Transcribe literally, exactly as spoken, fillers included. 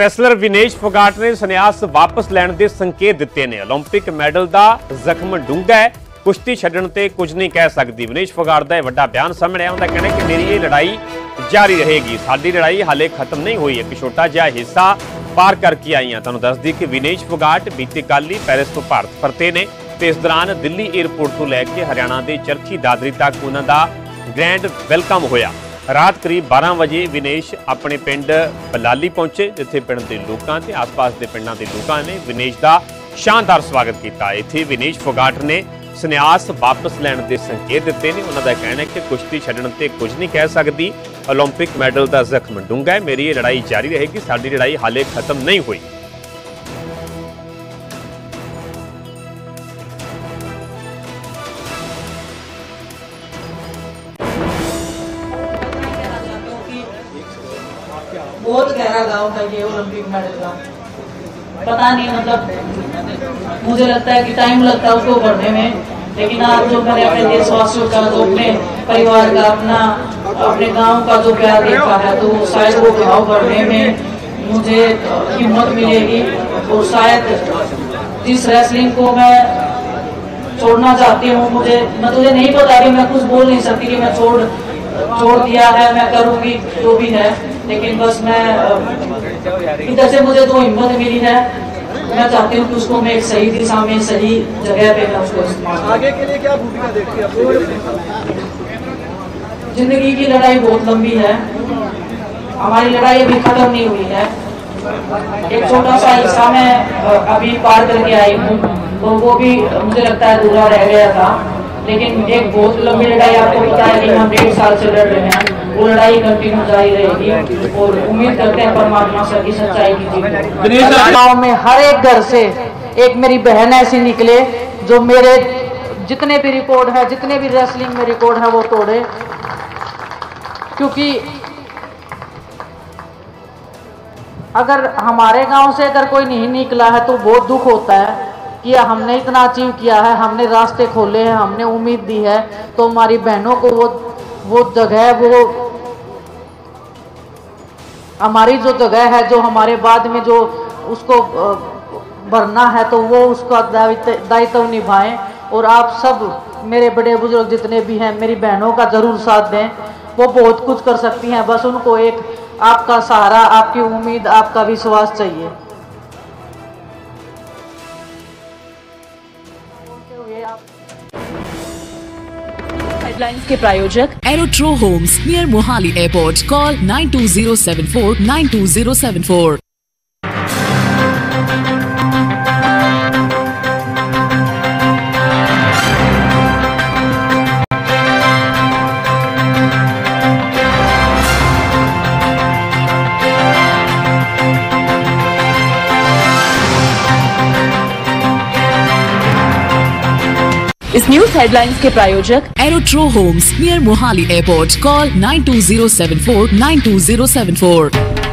Wrestler Vinesh Phogat ने संन्यास वापस लैण के संकेत दिते ने। ओलंपिक मैडल का जख्म डूंगा है, कुश्ती छड्डण ते कुछ नहीं कह सकती। विनेश फोगाट का यह वड्डा बयान सामने आउंदा। कहना है कि मेरी ये लड़ाई जारी रहेगी, साडी लड़ाई हाले खत्म नहीं हुई, एक छोटा जिहा हिस्सा पार करके आई हाँ। तुहानूं दस्सदी कि विनेश फोगाट बीती कल ही पैरिस तो भारत परते ने। इस दौरान दिल्ली एयरपोर्ट तो लैके हरियाणा के चरखी दादरी तक उन्हां दा ग्रैंड वेलकम होया। रात करीब बारह बजे विनेश अपने पिंड बलाली पहुंचे, जिथे पिंड के लोगों के आस-पास के पिंडों के लोगों ने विनेश का शानदार स्वागत किया। इत्थे विनेश फोगाट ने संन्यास वापस लैण के संकेत दिते ने। उन्होंने कहना है कि कुश्ती छड्डण ते कुछ नहीं कह सकती, ओलंपिक मैडल का जख्म डूंगा है, मेरी ये लड़ाई जारी रहेगी, साडी लड़ाई हाले खत्म नहीं हुई। बहुत गहरा गाँव था ये ओलंपिक मेडल का, पता नहीं मतलब मुझे लगता है कि टाइम लगता है उसको बढ़ने में, लेकिन आप जो मैंने अपने देशवासियों का, जो अपने परिवार का, अपना अपने गांव का जो प्यार देखा है, तो शायद वो गाँव बढ़ने में मुझे हिम्मत मिलेगी। और शायद जिस रेसलिंग को मैं छोड़ना चाहती हूँ, मुझे मैं मुझे नहीं पता कि मैं कुछ बोल नहीं सकती कि मैं छोड़ छोड़ दिया है, मैं करूँगी जो भी है, लेकिन बस मैं इधर से मुझे तो हिम्मत मिली है। मैं चाहती हूँ कि उसको मैं एक सही दिशा में सही जगह पे मैं उसको इस्तेमाल आगे के लिए क्या भूमिका देखती है। जिंदगी की लड़ाई बहुत लंबी है, हमारी लड़ाई अभी खत्म नहीं हुई है। एक छोटा सा हिस्सा मैं अभी पार करके आई हूँ, तो वो भी मुझे लगता है अधूरा रह गया था, लेकिन एक बहुत लंबी लड़ाई आपको पता है कि हम डेढ़ साल से लड़ रहे हैं, वो लड़ाई कंटिन्यू जारी रहेगी और उम्मीद करते हैं परमात्मा से की सच्चाई की जीत। गाँव में हर एक घर से एक मेरी बहन ऐसी निकले जो मेरे जितने भी रिकॉर्ड है, जितने भी रेसलिंग में रिकॉर्ड है वो तोड़े, क्योंकि अगर हमारे गाँव से अगर कोई नहीं निकला है तो बहुत दुख होता है कि हमने इतना अचीव किया है, हमने रास्ते खोले हैं, हमने उम्मीद दी है, तो हमारी बहनों को वो वो जगह, वो हमारी जो जगह है, जो हमारे बाद में जो उसको भरना है, तो वो उसका दायित्व निभाएं। और आप सब मेरे बड़े बुजुर्ग जितने भी हैं, मेरी बहनों का ज़रूर साथ दें, वो बहुत कुछ कर सकती हैं, बस उनको एक आपका सहारा, आपकी उम्मीद, आपका विश्वास चाहिए। हेडलाइंस के प्रायोजक arrow ट्रो Holmes near Mohali airport. Call nine two zero seven four nine two zero seven four. इस न्यूज हेडलाइंस के प्रायोजक arrow ट्रो Holmes near Mohali airport. Call nine two zero seven four nine two zero seven four.